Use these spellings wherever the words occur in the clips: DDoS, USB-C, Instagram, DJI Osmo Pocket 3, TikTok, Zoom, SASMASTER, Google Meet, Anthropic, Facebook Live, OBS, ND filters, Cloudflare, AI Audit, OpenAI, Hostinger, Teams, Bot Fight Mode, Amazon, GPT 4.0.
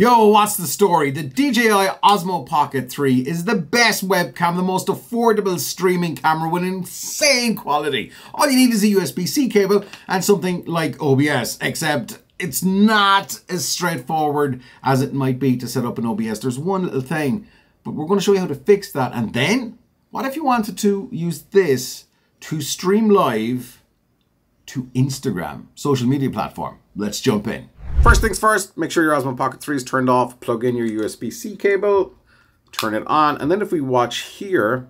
Yo, what's the story? The DJI Osmo Pocket 3 is the best webcam, the most affordable streaming camera with insane quality. All you need is a USB-C cable and something like OBS, except it's not as straightforward as it might be to set up an OBS. There's one little thing, but we're going to show you how to fix that. And then, what if you wanted to use this to stream live to Instagram, social media platform? Let's jump in. First things first, make sure your Osmo Pocket 3 is turned off, plug in your USB-C cable, turn it on, and then if we watch here,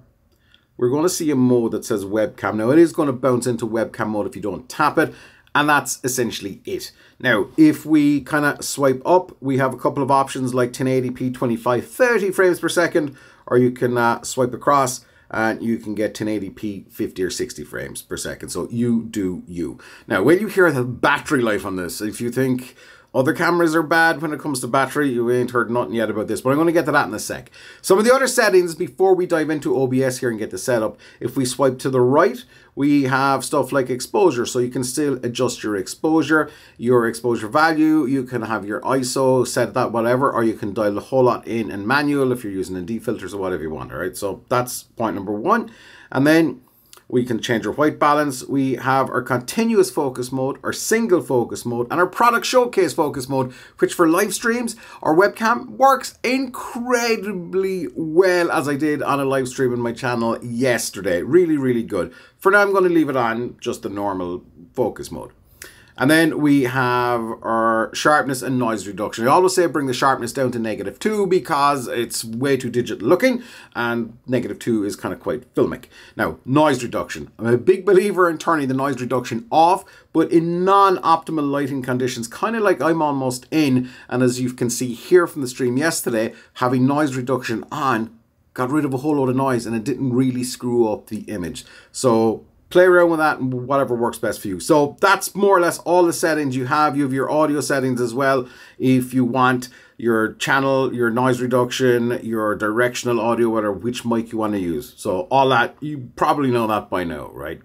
we're going to see a mode that says webcam. Now it is going to bounce into webcam mode if you don't tap it, and that's essentially it. Now, if we kind of swipe up, we have a couple of options like 1080p, 25, 30 frames per second, or you can swipe across and you can get 1080p, 50 or 60 frames per second. So you do you. Now, when you hear the battery life on this, if you think other cameras are bad when it comes to battery, you ain't heard nothing yet about this, but I'm going to get to that in a sec. Some of the other settings before we dive into OBS here and get the setup. If we swipe to the right, we have stuff like exposure, so you can still adjust your exposure value, you can have your ISO, set that, whatever, or you can dial the whole lot in and manual if you're using ND filters or whatever you want, all right? So that's point number one. And then we can change our white balance. We have our continuous focus mode, our single focus mode, and our product showcase focus mode, which for live streams, our webcam works incredibly well, as I did on a live stream on my channel yesterday. Really, really good. For now, I'm going to leave it on just the normal focus mode. And then we have our sharpness and noise reduction. I always say bring the sharpness down to -2 because it's way too digital looking, and -2 is kind of quite filmic. Now, noise reduction. I'm a big believer in turning the noise reduction off, but in non-optimal lighting conditions, kind of like I'm almost in, and as you can see here from the stream yesterday, having noise reduction on got rid of a whole lot of noise and it didn't really screw up the image. So play around with that and whatever works best for you. So that's more or less all the settings you have. You have your audio settings as well. If you want your channel, your noise reduction, your directional audio, whatever, which mic you want to use. So all that, you probably know that by now, right?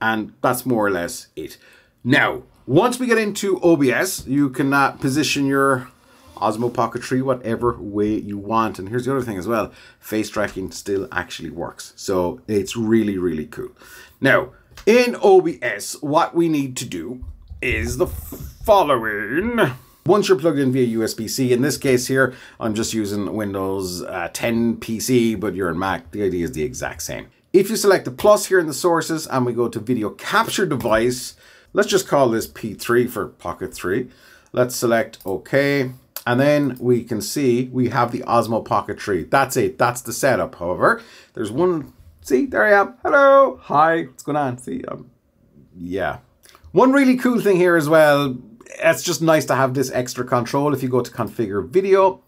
And that's more or less it. Now, once we get into OBS, you can position your Osmo Pocket 3 whatever way you want. And here's the other thing as well, face tracking still actually works. So it's really, really cool. Now, in OBS, what we need to do is the following. Once you're plugged in via USB-C, in this case here, I'm just using Windows 10 PC, but you're in Mac, the idea is the exact same. If you select the plus here in the sources and we go to video capture device, let's just call this P3 for Pocket 3. Let's select OK. And then we can see we have the Osmo Pocket 3. That's it. That's the setup. However, there's one. See, there I am. Hello. Hi. What's going on? See, yeah. One really cool thing here as well. It's just nice to have this extra control. If you go to configure video,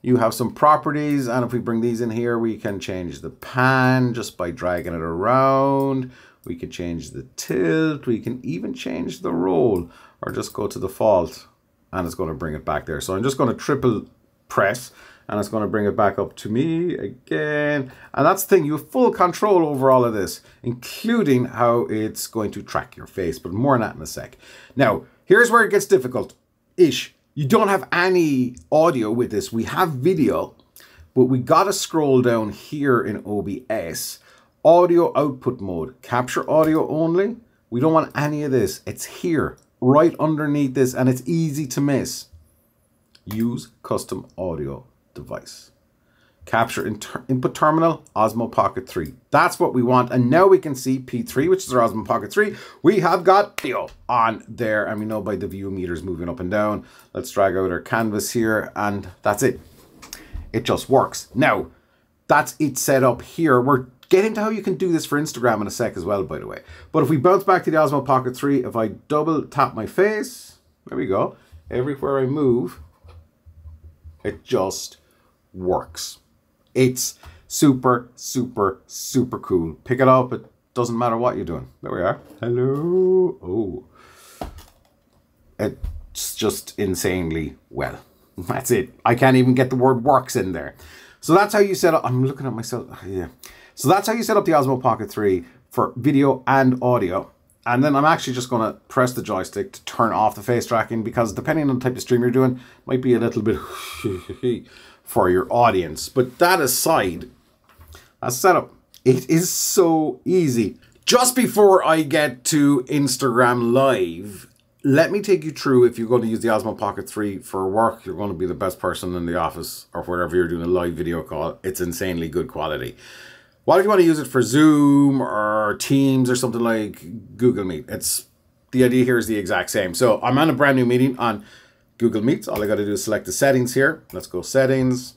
you have some properties. And if we bring these in here, we can change the pan just by dragging it around. We can change the tilt. We can even change the roll or just go to default. And it's going to bring it back there. So I'm just going to triple press and it's going to bring it back up to me again. And that's the thing, you have full control over all of this, including how it's going to track your face, but more on that in a sec. Now, here's where it gets difficult-ish. You don't have any audio with this. We have video, but we got to scroll down here in OBS, audio output mode, capture audio only. We don't want any of this. It's here, right underneath this, and it's easy to miss. Use custom audio device. Capture input terminal, Osmo Pocket 3. That's what we want. And now we can see P3, which is our Osmo Pocket 3. We have got video on there, and we know by the view meters moving up and down. Let's drag out our canvas here, and that's it. It just works. Now, that's it set up here. We're getting to how you can do this for Instagram in a sec as well, by the way. But if we bounce back to the Osmo Pocket 3, if I double tap my face, there we go. Everywhere I move, it just works. It's super, super, super cool. Pick it up. It doesn't matter what you're doing. There we are. Hello. Oh, it's just insanely well. That's it. I can't even get the word works in there. So that's how you set up. I'm looking at myself. Yeah. So that's how you set up the Osmo Pocket 3 for video and audio. And then I'm actually just going to press the joystick to turn off the face tracking, because depending on the type of stream you're doing, it might be a little bit for your audience. But that aside, that's setup. It is so easy. Just before I get to Instagram Live, let me take you through, if you're going to use the Osmo Pocket 3 for work, you're going to be the best person in the office or wherever you're doing a live video call. It's insanely good quality. Well, if you want to use it for Zoom or Teams or something like Google Meet, it's the idea here is the exact same. So I'm on a brand new meeting on Google Meet. All I got to do is select the settings here. Let's go settings,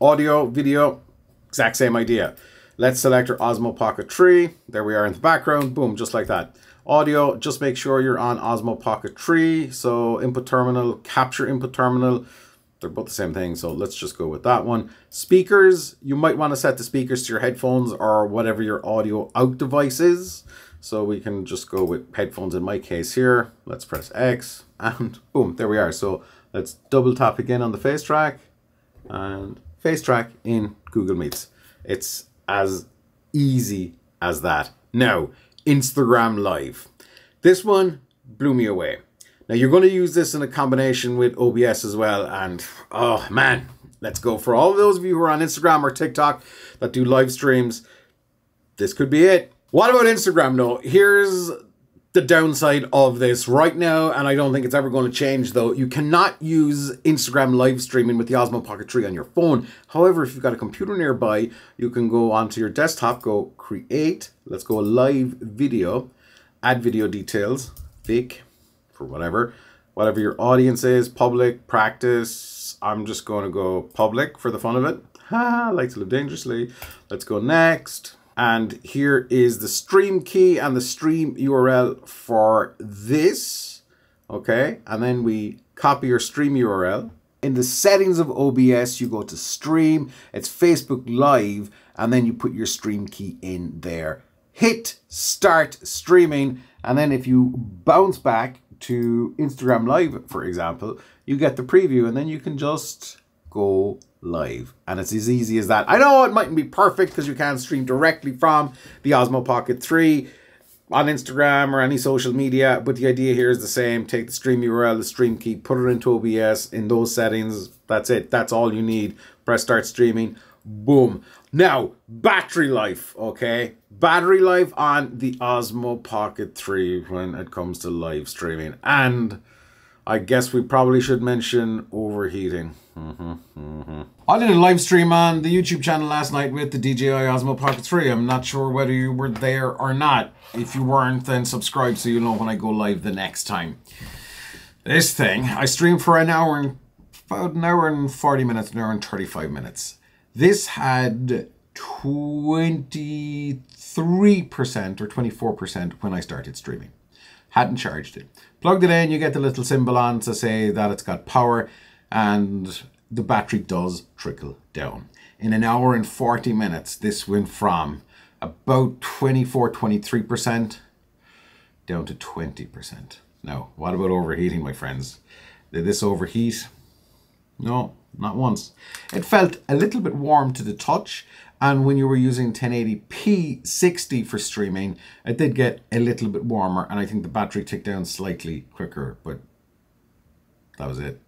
audio, video, exact same idea. Let's select our Osmo Pocket 3. There we are in the background. Boom, just like that. Audio, just make sure you're on Osmo Pocket 3. So input terminal, capture input terminal. They're both the same thing, so let's just go with that one. Speakers, you might want to set the speakers to your headphones or whatever your audio out device is. So we can just go with headphones in my case here. Let's press X and boom, there we are. So let's double tap again on the face track and face track in Google Meets. It's as easy as that. Now, Instagram Live. This one blew me away. Now you're going to use this in a combination with OBS as well, and oh man, let's go. For all those of you who are on Instagram or TikTok that do live streams, this could be it. What about Instagram though? Here's the downside of this right now, and I don't think it's ever going to change though. You cannot use Instagram live streaming with the Osmo Pocket 3 on your phone. However, if you've got a computer nearby, you can go onto your desktop, go create, let's go live video, add video details, Vic. Or whatever your audience is, public, practice. I'm just going to go public for the fun of it. I like to live dangerously. Let's go next. And here is the stream key and the stream URL for this. Okay. And then we copy your stream URL. In the settings of OBS, you go to stream. It's Facebook Live. And then you put your stream key in there. Hit start streaming. And then if you bounce back to Instagram Live, for example, you get the preview and then you can just go live. And it's as easy as that. I know it mightn't be perfect because you can't stream directly from the Osmo Pocket 3 on Instagram or any social media, but the idea here is the same. Take the stream URL, the stream key, put it into OBS in those settings. That's it. That's all you need. Press start streaming. Boom. Now, battery life, okay? Battery life on the Osmo Pocket 3 when it comes to live streaming. And I guess we probably should mention overheating. I did a live stream on the YouTube channel last night with the DJI Osmo Pocket 3. I'm not sure whether you were there or not. If you weren't, then subscribe so you know when I go live the next time. This thing, I streamed for an hour and 35 minutes. This had 23% or 24% when I started streaming. Hadn't charged it. Plugged it in, you get the little symbol on to say that it's got power, and the battery does trickle down. In an hour and 40 minutes, this went from about 23% down to 20%. Now, what about overheating, my friends? Did this overheat? No. Not once. It felt a little bit warm to the touch, and when you were using 1080p 60 for streaming, it did get a little bit warmer, and I think the battery ticked down slightly quicker, but that was it.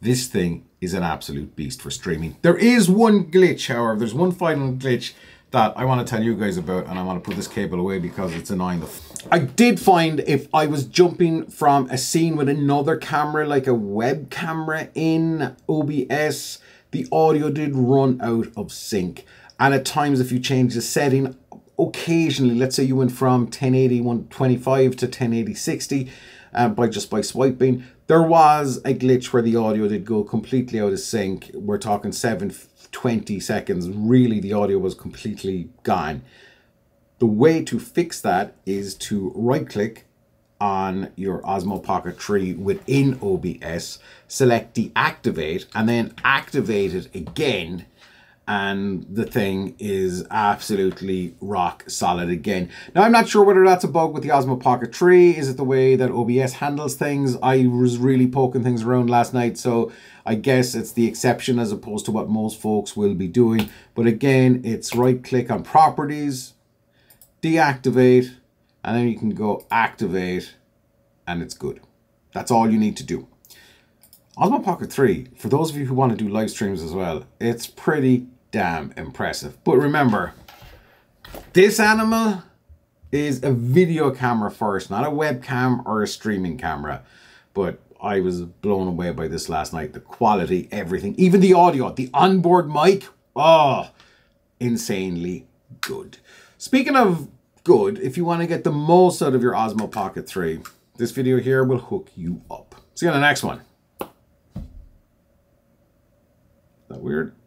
This thing is an absolute beast for streaming. There is one glitch, however. There's one final glitch that I want to tell you guys about, and I want to put this cable away because it's annoying the I did find if I was jumping from a scene with another camera, like a web camera in OBS, the audio did run out of sync. And at times, if you change the setting, occasionally, let's say you went from 1080 125 to 1080 60 by swiping, there was a glitch where the audio did go completely out of sync. We're talking 720 seconds. Really, the audio was completely gone. The way to fix that is to right-click on your Osmo Pocket 3 within OBS, select deactivate, and then activate it again. And the thing is absolutely rock solid again. Now, I'm not sure whether that's a bug with the Osmo Pocket 3. Is it the way that OBS handles things? I was really poking things around last night, so I guess it's the exception as opposed to what most folks will be doing. But again, it's right-click on properties, deactivate, and then you can go activate and it's good. That's all you need to do. Osmo Pocket 3, for those of you who want to do live streams as well, it's pretty damn impressive. But remember, this animal is a video camera first, not a webcam or a streaming camera. But I was blown away by this last night. The quality, everything, even the audio, the onboard mic, oh, insanely good. Speaking of good, if you want to get the most out of your Osmo Pocket 3, this video here will hook you up. See you on the next one. Is that weird?